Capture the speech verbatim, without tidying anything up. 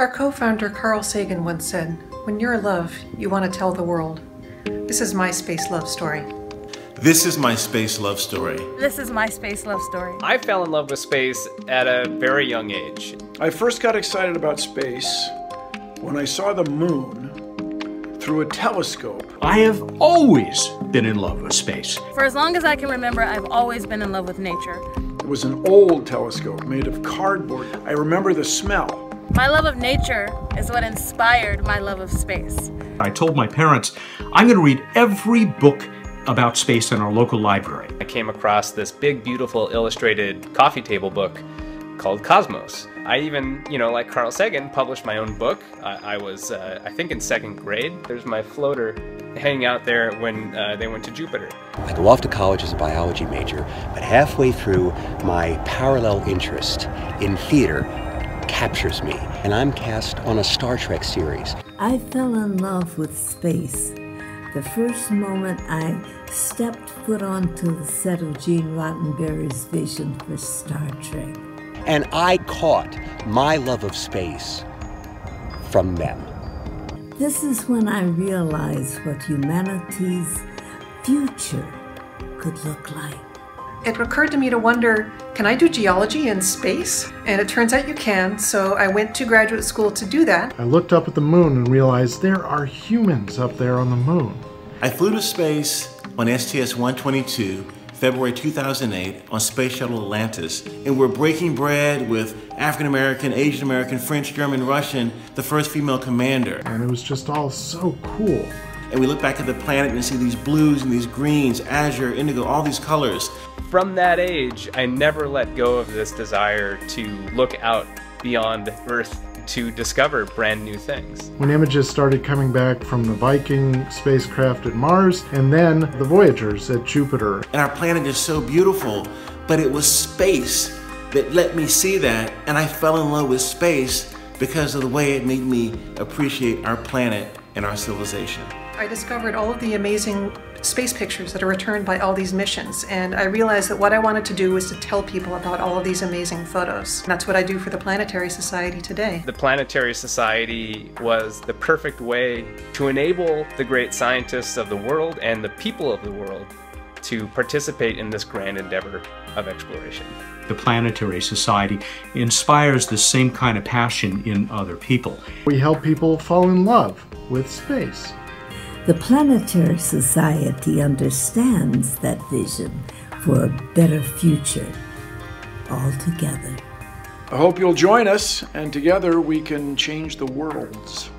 Our co-founder Carl Sagan once said, "When you're in love, you want to tell the world." This is my space love story. This is my space love story. This is my space love story. I fell in love with space at a very young age. I first got excited about space when I saw the moon through a telescope. I have always been in love with space. For as long as I can remember, I've always been in love with nature. It was an old telescope made of cardboard. I remember the smell. My love of nature is what inspired my love of space. I told my parents, I'm going to read every book about space in our local library. I came across this big, beautiful, illustrated coffee table book called Cosmos. I even, you know, like Carl Sagan, published my own book. I, I was, uh, I think, in second grade. There's my floater hanging out there when uh, they went to Jupiter. I go off to college as a biology major, but halfway through, my parallel interest in theater captures me, and I'm cast on a Star Trek series. I fell in love with space the first moment I stepped foot onto the set of Gene Roddenberry's vision for Star Trek. And I caught my love of space from them. This is when I realized what humanity's future could look like. It occurred to me to wonder, can I do geology in space? And it turns out you can, so I went to graduate school to do that. I looked up at the moon and realized there are humans up there on the moon. I flew to space on S T S one twenty-two, February two thousand eight, on Space Shuttle Atlantis, and we're breaking bread with African American, Asian American, French, German, Russian, the first female commander. And it was just all so cool. And we look back at the planet and see these blues and these greens, azure, indigo, all these colors. From that age, I never let go of this desire to look out beyond Earth to discover brand new things. When images started coming back from the Viking spacecraft at Mars, and then the Voyagers at Jupiter. And our planet is so beautiful, but it was space that let me see that, and I fell in love with space because of the way it made me appreciate our planet and our civilization. I discovered all of the amazing space pictures that are returned by all these missions, and I realized that what I wanted to do was to tell people about all of these amazing photos. And that's what I do for the Planetary Society today. The Planetary Society was the perfect way to enable the great scientists of the world and the people of the world to participate in this grand endeavor of exploration. The Planetary Society inspires the same kind of passion in other people. We help people fall in love with space. The Planetary Society understands that vision for a better future all together. I hope you'll join us, and together we can change the worlds.